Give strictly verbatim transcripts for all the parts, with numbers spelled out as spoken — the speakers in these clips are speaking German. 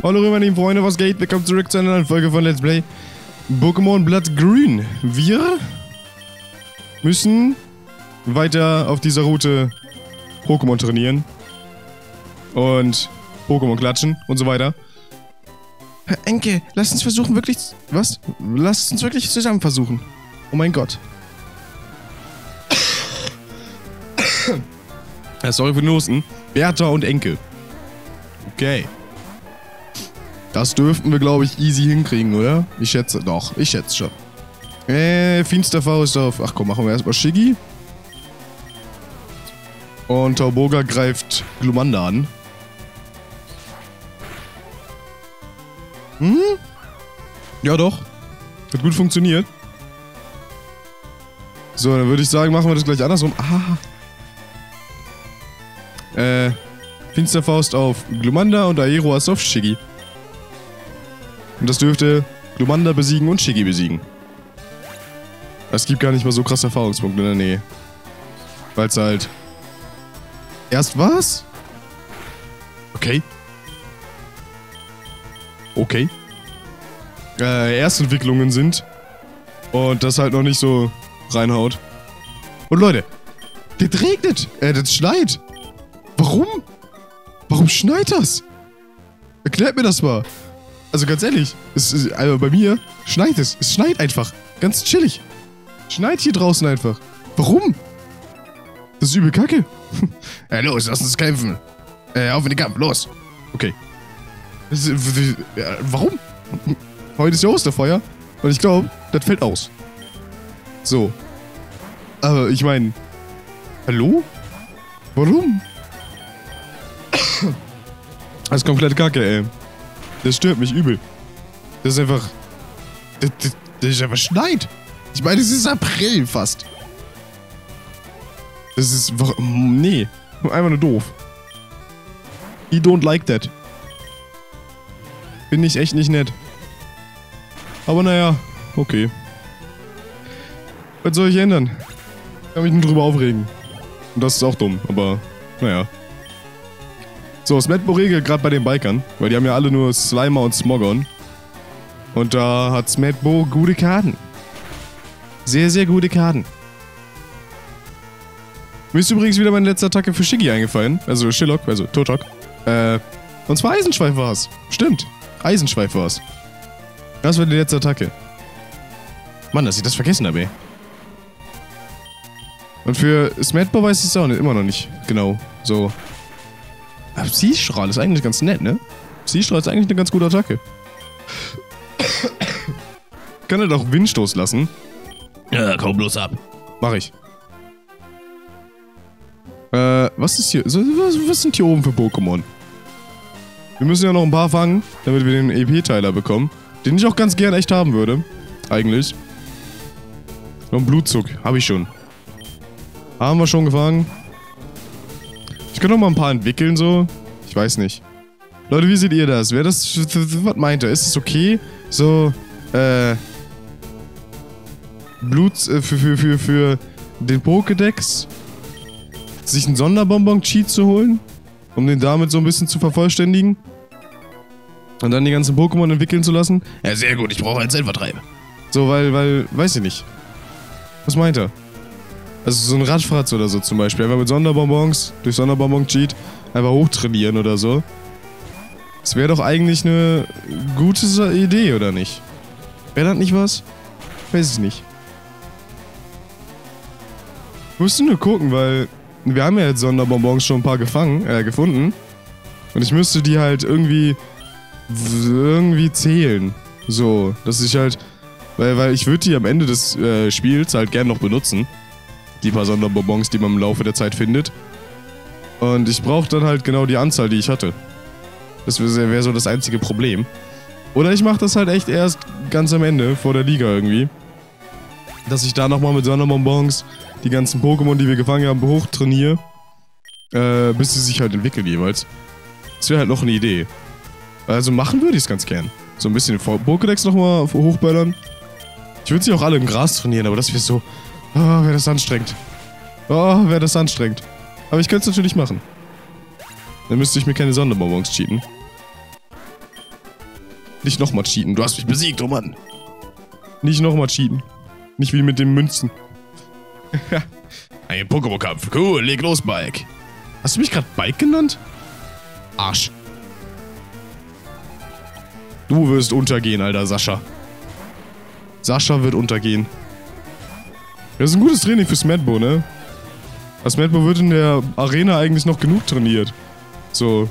Hallo rüber, meine lieben Freunde, was geht? Willkommen zurück zu einer neuen Folge von Let's Play Pokémon Blattgrün. Wir müssen weiter auf dieser Route Pokémon trainieren und Pokémon klatschen und so weiter. Herr Enkel, lasst uns versuchen wirklich... Was? Lasst uns wirklich zusammen versuchen. Oh mein Gott. Sorry für den Husten. Bertha und Enkel. Okay. Das dürften wir, glaube ich, easy hinkriegen, oder? Ich schätze... Doch, ich schätze schon. Äh, Finsterfaust auf... Ach komm, machen wir erstmal Shiggy. Und Tauboga greift Glumanda an. Hm? Ja doch. Hat gut funktioniert. So, dann würde ich sagen, machen wir das gleich andersrum. Ah. Äh, Finsterfaust auf Glumanda und Aero auf Shiggy. Und das dürfte Glumanda besiegen und Shiggy besiegen. Es gibt gar nicht mal so krasse Erfahrungspunkte in der Nähe. Weil es halt... Erst was? Okay. Okay. Äh, Erstentwicklungen sind. Und das halt noch nicht so reinhaut. Und Leute, das regnet. Äh, das schneit. Warum? Warum schneit das? Erklärt mir das mal. Also ganz ehrlich, es ist, also bei mir schneit es. Es schneit einfach. Ganz chillig. Schneit hier draußen einfach. Warum? Das ist übel kacke. Ja, los, lass uns kämpfen. Äh, auf in den Kampf, los. Okay. Das ist, ja, warum? Heute ist ja Osterfeuer. Und ich glaube, das fällt aus. So. Aber ich meine... Hallo? Warum? Das ist komplett kacke, ey. Das stört mich übel. Das ist einfach... Das, das, das ist einfach schneit. Ich meine, es ist April fast. Das ist... Nee. Einfach nur doof. I don't like that. Bin ich echt nicht nett. Aber naja, okay. Was soll ich ändern? Ich kann mich nur drüber aufregen. Und das ist auch dumm, aber naja. So, Smettbo regelt gerade bei den Bikern, weil die haben ja alle nur Slimer und Smogon. Und da hat Smettbo gute Karten. Sehr, sehr gute Karten. Mir ist übrigens wieder meine letzte Attacke für Shiggy eingefallen. Also Schillok, also Turtok. Äh, und zwar Eisenschweif war's. Stimmt. Eisenschweif war's. Das war die letzte Attacke. Mann, dass ich das vergessen habe, ey. Und für Smettbo weiß ich es auch nicht, immer noch nicht. Genau. So. Aber Psy-Strahl ist eigentlich ganz nett, ne? Psy-Strahl ist eigentlich eine ganz gute Attacke. Kann er doch Windstoß lassen. Ja, komm bloß ab. Mach ich. Äh, was ist hier? Was sind hier oben für Pokémon? Wir müssen ja noch ein paar fangen, damit wir den E P-Teiler bekommen. Den ich auch ganz gern echt haben würde. Eigentlich. Noch ein Blutzug. Habe ich schon. Haben wir schon gefangen. Ich könnte noch mal ein paar entwickeln, so. Ich weiß nicht. Leute, wie seht ihr das? Wer das... Was meint er? Ist es okay? So, äh... Blut... Äh, für, für, für, für den Pokédex... sich einen Sonderbonbon-Cheat zu holen, um den damit so ein bisschen zu vervollständigen und dann die ganzen Pokémon entwickeln zu lassen. Ja, sehr gut, ich brauche einen Zeitvertreib. So, weil, weil, weiß ich nicht. Was meint er? Also so ein Radfratz oder so zum Beispiel, einfach mit Sonderbonbons, durch Sonderbonbon-Cheat, einfach hochtrainieren oder so. Das wäre doch eigentlich eine gute Idee, oder nicht? Wäre das nicht was? Weiß ich nicht. Wir müssen nur gucken, weil... Wir haben ja jetzt Sonderbonbons schon ein paar gefangen, äh, gefunden. Und ich müsste die halt irgendwie, irgendwie zählen. So, dass ich halt, weil, weil ich würde die am Ende des äh, Spiels halt gern noch benutzen. Die paar Sonderbonbons, die man im Laufe der Zeit findet. Und ich brauche dann halt genau die Anzahl, die ich hatte. Das wäre wär so das einzige Problem. Oder ich mache das halt echt erst ganz am Ende, vor der Liga irgendwie. Dass ich da nochmal mit Sonderbonbons die ganzen Pokémon, die wir gefangen haben, hochtrainiere. Äh, bis sie sich halt entwickeln jeweils. Das wäre halt noch eine Idee. Also machen würde ich es ganz gern. So ein bisschen Pokédex nochmal hochböllern. Ich würde sie auch alle im Gras trainieren, aber das wäre so... Oh, wäre das anstrengend. Oh, wäre das anstrengend. Aber ich könnte es natürlich machen. Dann müsste ich mir keine Sonderbonbons cheaten. Nicht nochmal cheaten. Du hast mich besiegt, oh Mann. Nicht nochmal cheaten. Nicht wie mit den Münzen. Ein Pokémon-Kampf. Cool, leg los, Bike. Hast du mich gerade Bike genannt? Arsch. Du wirst untergehen, alter Sascha. Sascha wird untergehen. Das ist ein gutes Training für Smettbo, ne? Das Smettbo wird in der Arena eigentlich noch genug trainiert. So.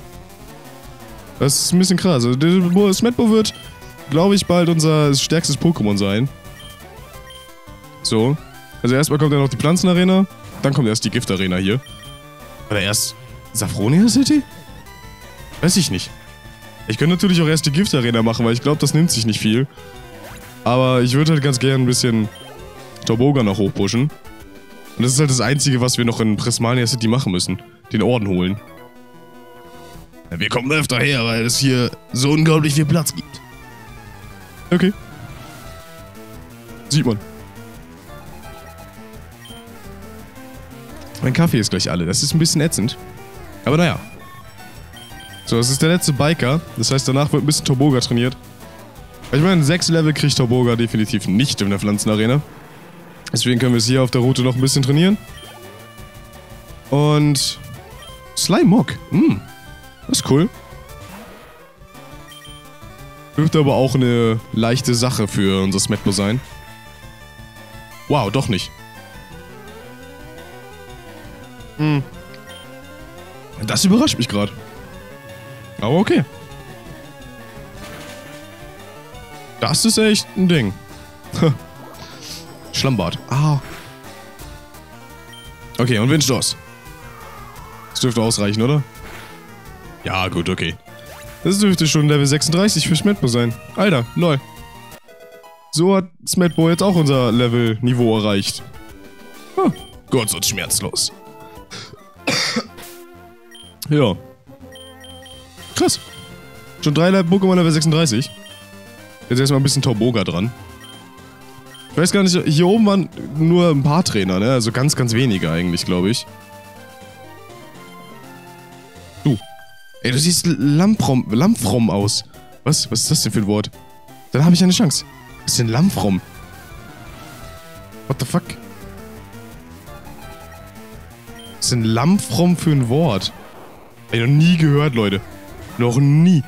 Das ist ein bisschen krass. Smettbo wird, glaube ich, bald unser stärkstes Pokémon sein. So. Also erstmal kommt dann noch die Pflanzenarena. Dann kommt erst die Giftarena hier. Oder erst Safronia City? Weiß ich nicht. Ich könnte natürlich auch erst die Giftarena machen, weil ich glaube, das nimmt sich nicht viel. Aber ich würde halt ganz gerne ein bisschen Tauboga noch hochpushen. Und das ist halt das Einzige, was wir noch in Prismania City machen müssen. Den Orden holen. Wir kommen öfter her, weil es hier so unglaublich viel Platz gibt. Okay. Sieht man. Mein Kaffee ist gleich alle. Das ist ein bisschen ätzend. Aber naja. So, das ist der letzte Biker. Das heißt, danach wird ein bisschen Tauboga trainiert. Ich meine, sechs Level kriegt Tauburga definitiv nicht in der Pflanzenarena. Deswegen können wir es hier auf der Route noch ein bisschen trainieren. Und Smog. Hm. Das ist cool. Dürfte aber auch eine leichte Sache für unser Smettbo sein. Wow, doch nicht. Hm. Das überrascht mich gerade. Aber okay. Das ist echt ein Ding. Schlammbad. Ah. Okay, und Windstoß. Das dürfte ausreichen, oder? Ja, gut, okay. Das dürfte schon Level sechsunddreißig für Smettbo sein. Alter, lol. So hat Smettbo jetzt auch unser Level-Niveau erreicht. Ah, kurz und schmerzlos. Ja. Krass. Schon drei Pokémon Level sechsunddreißig. Jetzt erstmal ein bisschen Tauboga dran. Ich weiß gar nicht, hier oben waren nur ein paar Trainer, ne? Also ganz, ganz wenige eigentlich, glaube ich. Du. Ey, du siehst Lamprom, Lamprom aus. Was? Was ist das denn für ein Wort? Dann habe ich eine Chance. Was ist denn Lamprom? What the fuck? Was ist denn Lamprom für ein Wort? Ey, noch nie gehört, Leute. Noch nie.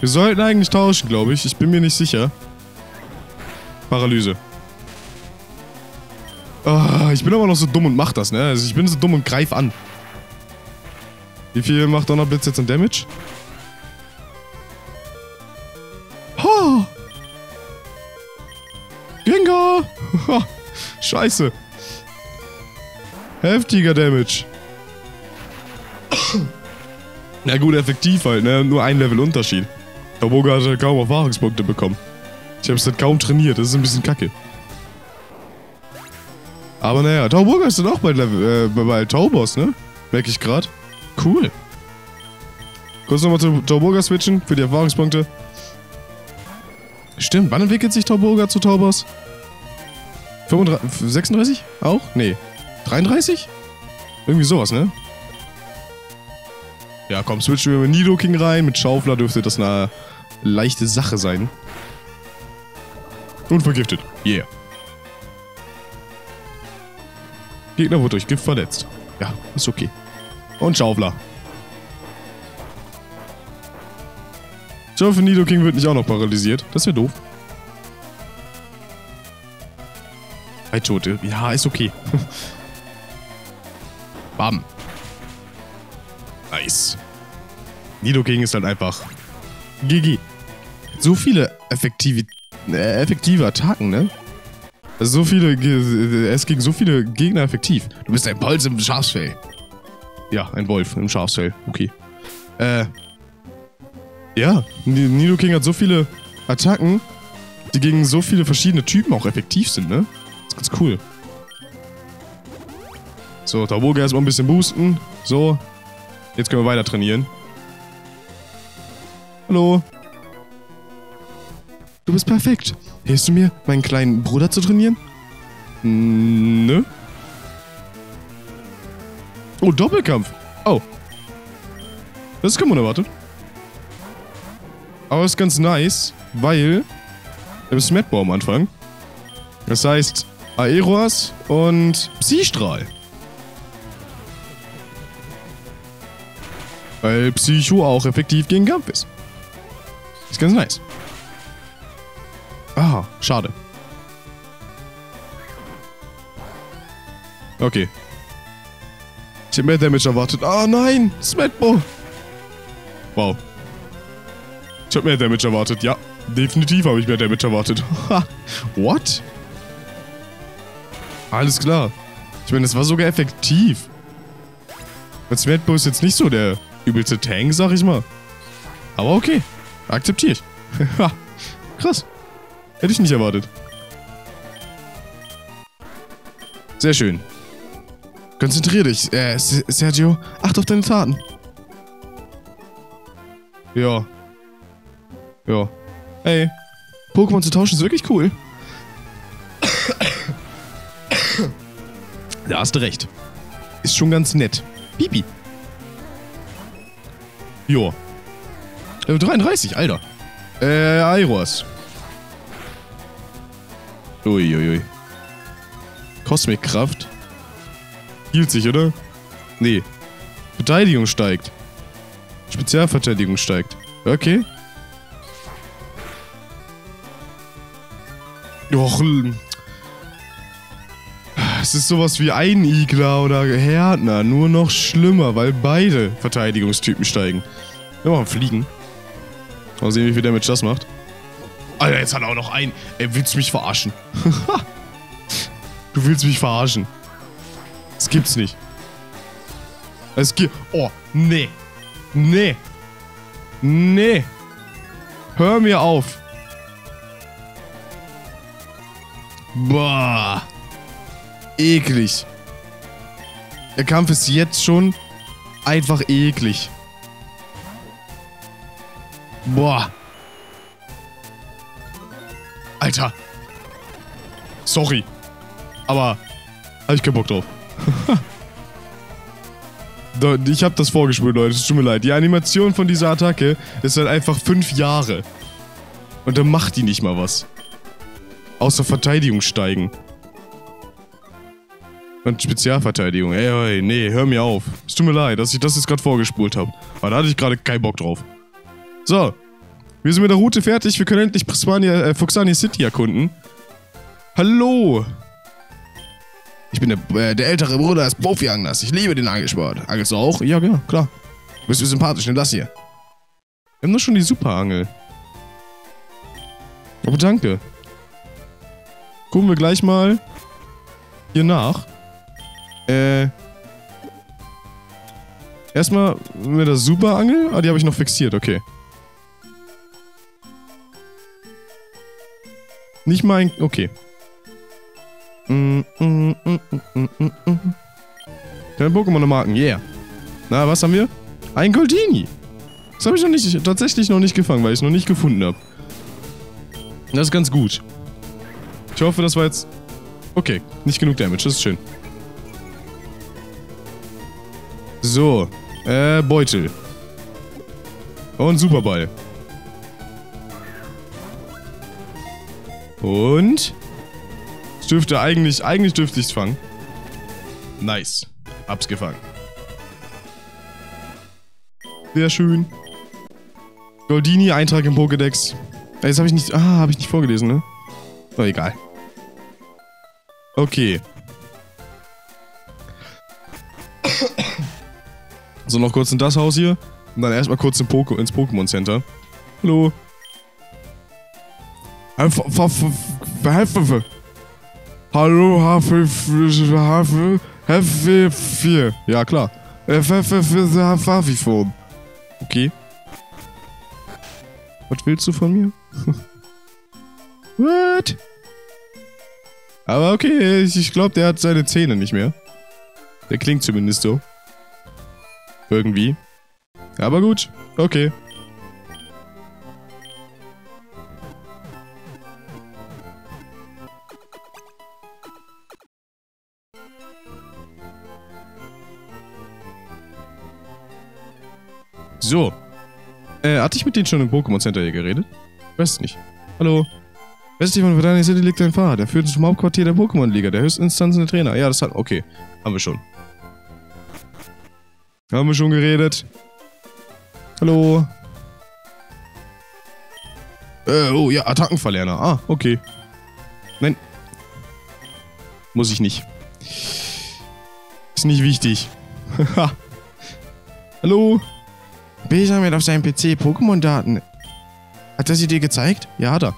Wir sollten eigentlich tauschen, glaube ich. Ich bin mir nicht sicher. Paralyse. Ah, ich bin aber noch so dumm und mach das, ne? Also ich bin so dumm und greif an. Wie viel macht Donnerblitz jetzt an Damage? Ha! Gengar! Ha! Scheiße. Heftiger Damage. Na gut, effektiv halt, ne? Nur ein Level Unterschied. Tauboga hat halt kaum Erfahrungspunkte bekommen. Ich hab's halt kaum trainiert, das ist ein bisschen kacke. Aber naja, Tauburga ist dann auch bei, Level, äh, bei Taubos, ne? Merke ich gerade. Cool. Kurz nochmal zu Tauburga switchen für die Erfahrungspunkte. Stimmt, wann entwickelt sich Tauburga zu Taubos? fünfunddreißig, sechsunddreißig? Auch? Nee. dreiunddreißig? Irgendwie sowas, ne? Ja, komm, switchen wir mit Nidoking rein. Mit Schaufler dürfte das eine leichte Sache sein. Und vergiftet. Yeah. Gegner wurde durch Gift verletzt. Ja, ist okay. Und Schaufler. Ich hoffe, Nidoking wird nicht auch noch paralysiert. Das wäre doof. Drei Tote. Ja, ist okay. Bam. Nice. Nidoking ist halt einfach G G. So viele effektive, äh, effektive Attacken, ne? Also so viele, es ging so viele Gegner effektiv. Du bist ein Wolf im Schafsfell. Ja, ein Wolf im Schafsfell. Okay. Äh. Ja, Nidoking hat so viele Attacken, die gegen so viele verschiedene Typen auch effektiv sind, ne? Das ist ganz cool. So, Tauboga erstmal ein bisschen boosten. So. Jetzt können wir weiter trainieren. Hallo. Du bist perfekt. Hilfst du mir, meinen kleinen Bruder zu trainieren? Nö. Oh, Doppelkampf. Oh. Das ist kaum unerwartet. Aber ist ganz nice, weil im Smettbo am Anfang. Das heißt Aero und Psy-Strahl. Weil Psycho auch effektiv gegen Kampf ist. Ist ganz nice. Ah, schade. Okay. Ich hätte mehr Damage erwartet. Ah, nein! Smettbo! Wow. Ich habe mehr Damage erwartet. Ja, definitiv habe ich mehr Damage erwartet. What? Alles klar. Ich meine, das war sogar effektiv. Und Smettbo ist jetzt nicht so der übelste Tank, sag ich mal. Aber okay. Akzeptiere ich. Krass. Hätte ich nicht erwartet. Sehr schön. Konzentrier dich, äh, Sergio. Acht auf deine Taten. Ja. Ja. Ey, Pokémon zu tauschen ist wirklich cool. Da hast du recht. Ist schon ganz nett. Pipi. Jo. Äh, dreiunddreißig, Alter. Äh, Airoas. Uiuiui. Kosmikkraft. Hielt sich, oder? Nee. Verteidigung steigt. Spezialverteidigung steigt. Okay. Doch. Es ist sowas wie Einigler oder Härtner. Nur noch schlimmer, weil beide Verteidigungstypen steigen. Wir machen Fliegen. Mal sehen, wie viel Damage das macht. Alter, jetzt hat er auch noch einen. Ey, willst du mich verarschen? Du willst mich verarschen. Das gibt's nicht. Es gibt... Oh, nee. Nee. Nee. Hör mir auf. Boah. Eklig. Der Kampf ist jetzt schon einfach eklig. Boah. Alter. Sorry. Aber hab ich keinen Bock drauf. Ich hab das vorgespult, Leute. Es tut mir leid. Die Animation von dieser Attacke ist halt einfach fünf Jahre. Und dann macht die nicht mal was. Außer Verteidigung steigen. Und Spezialverteidigung. Ey, ey, nee, hör mir auf. Es tut mir leid, dass ich das jetzt gerade vorgespult habe. Aber da hatte ich gerade keinen Bock drauf. So. Wir sind mit der Route fertig. Wir können endlich Prismania, äh, Fuxania City erkunden. Hallo. Ich bin der, äh, der ältere Bruder des Profi-Anglers. Ich liebe den Angelsport. Angelst du auch? Ja, ja, klar. Bist du sympathisch, nimm das hier. Wir haben doch schon die Super-Angel. Aber danke. Gucken wir gleich mal hier nach. Äh. Erstmal mit der Super-Angel. Ah, die habe ich noch fixiert, okay. Nicht mein. Okay. Mm, mm, mm, mm, mm, mm. Keine Pokémon-Marken, yeah. Na, was haben wir? Ein Goldini. Das habe ich noch nicht, tatsächlich noch nicht gefangen, weil ich es noch nicht gefunden habe. Das ist ganz gut. Ich hoffe, das war jetzt... Okay, nicht genug Damage, das ist schön. So, äh, Beutel. Und Superball. Und... dürfte eigentlich, eigentlich dürfte ich es fangen. Nice. Hab's gefangen. Sehr schön. Goldini, Eintrag im Pokédex. Jetzt habe ich nicht, ah, habe ich nicht vorgelesen, ne? Oh, egal. Okay. So, noch kurz in das Haus hier. Und dann erstmal kurz in Poko, ins Pokémon Center. Hallo. Hallo, H vier. Ja, klar. H vier. Okay. Was willst du von mir? What? Aber okay, ich glaube, der hat seine Zähne nicht mehr. Der klingt zumindest so. Irgendwie. Aber gut, okay. So, Äh, hatte ich mit denen schon im Pokémon Center hier geredet? Weiß nicht. Hallo. Westlich von Verdania City liegt ein Fahrer. Der führt zum Hauptquartier der Pokémon-Liga, der höchsten Instanz der Trainer. Ja, das hat... Okay. Haben wir schon. Haben wir schon geredet. Hallo. Äh, oh ja, Attackenverlerner. Ah, okay. Nein. Muss ich nicht. Ist nicht wichtig. Haha. Hallo. B sammelt auf seinem P C Pokémon-Daten. Hat er sie dir gezeigt? Ja, hat er.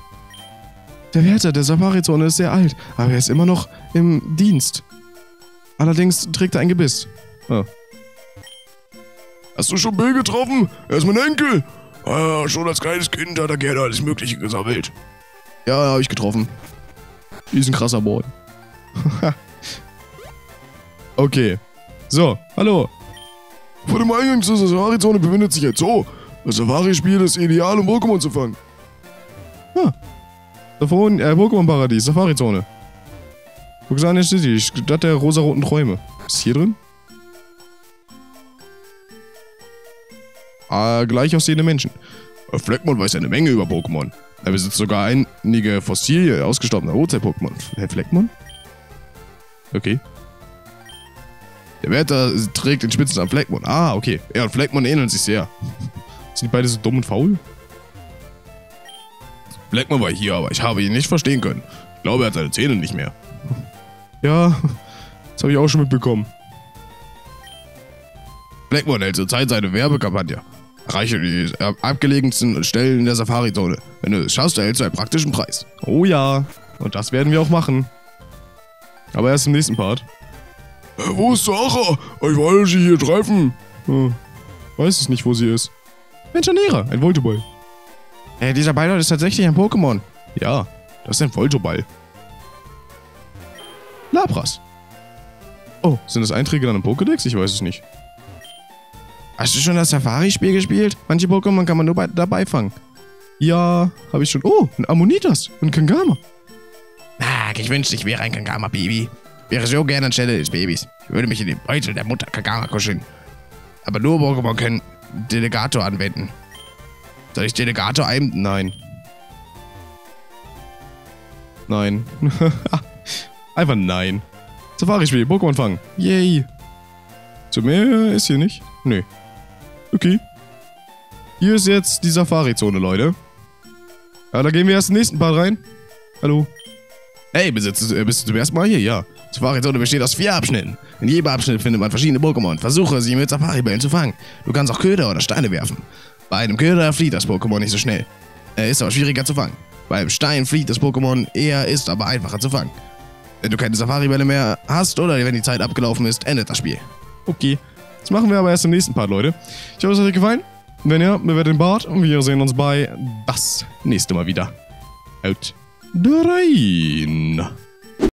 Der Wärter der Safari-Zone ist sehr alt, aber er ist immer noch im Dienst. Allerdings trägt er ein Gebiss. Ah. Hast du schon Bill getroffen? Er ist mein Enkel. Ah, schon als kleines Kind hat er gerne alles Mögliche gesammelt. Ja, habe ich getroffen. Ist ein krasser Boy. Okay. So, hallo. Vor dem Eingang zur Safari-Zone befindet sich ein Zoo. Das Safari-Spiel ist ideal, um Pokémon zu fangen. Ah. Davon, äh, Pokémon-Paradies, Safari-Zone. Pokémon City, Stadt der rosaroten Träume. Ist hier drin? Ah, gleich aussehende Menschen. Fleckmon weiß eine Menge über Pokémon. Er besitzt sogar einige Fossilien ausgestorbener Urzeit-Pokémon. Herr Fleckmon? Okay. Der Wärter trägt den Spitznamen Fleckmon. Ah, okay. Er und Fleckmon ähneln sich sehr. Sind die beide so dumm und faul? Fleckmon war hier, aber ich habe ihn nicht verstehen können. Ich glaube, er hat seine Zähne nicht mehr. Ja, das habe ich auch schon mitbekommen. Fleckmon hält zurzeit seine Werbekampagne. Erreiche die abgelegensten Stellen der Safari-Zone. Wenn du es schaffst, erhältst du einen praktischen Preis. Oh ja, und das werden wir auch machen. Aber erst im nächsten Part. Äh, wo ist Sarah? Ich wollte sie hier treffen. Hm. Weiß ich nicht, wo sie ist. Mentionäre, ein Voltoball. Äh, dieser Ball ist tatsächlich ein Pokémon. Ja, das ist ein Voltoball. Lapras. Oh, sind das Einträge dann im Pokédex? Ich weiß es nicht. Hast du schon das Safari-Spiel gespielt? Manche Pokémon kann man nur bei, dabei fangen. Ja, habe ich schon. Oh, ein Ammonitas, ein Kangama. Na, ich wünschte, ich wäre ein Kangama-Baby. Wäre so gerne anstelle des Babys. Ich würde mich in den Beutel der Mutter Kangama kuscheln. Aber nur Pokémon können Delegator anwenden. Soll ich Delegator ein... Nein. Nein. Einfach nein. Safari-Spiel, Pokémon fangen. Yay. So mehr ist hier nicht. Nee. Okay. Hier ist jetzt die Safari-Zone, Leute. Ja, da gehen wir erst in den nächsten Part rein. Hallo. Hey, bist du, bist du zum ersten Mal hier? Ja. Safari-Zone besteht aus vier Abschnitten. In jedem Abschnitt findet man verschiedene Pokémon. Versuche, sie mit Safari-Bällen zu fangen. Du kannst auch Köder oder Steine werfen. Bei einem Köder flieht das Pokémon nicht so schnell. Er ist aber schwieriger zu fangen. Beim Stein flieht das Pokémon eher, ist aber einfacher zu fangen. Wenn du keine Safari-Bälle mehr hast oder wenn die Zeit abgelaufen ist, endet das Spiel. Okay, das machen wir aber erst im nächsten Part, Leute. Ich hoffe, es hat euch gefallen. Wenn ja, bewertet den Part und wir sehen uns bei das nächste Mal wieder. Out. Rein.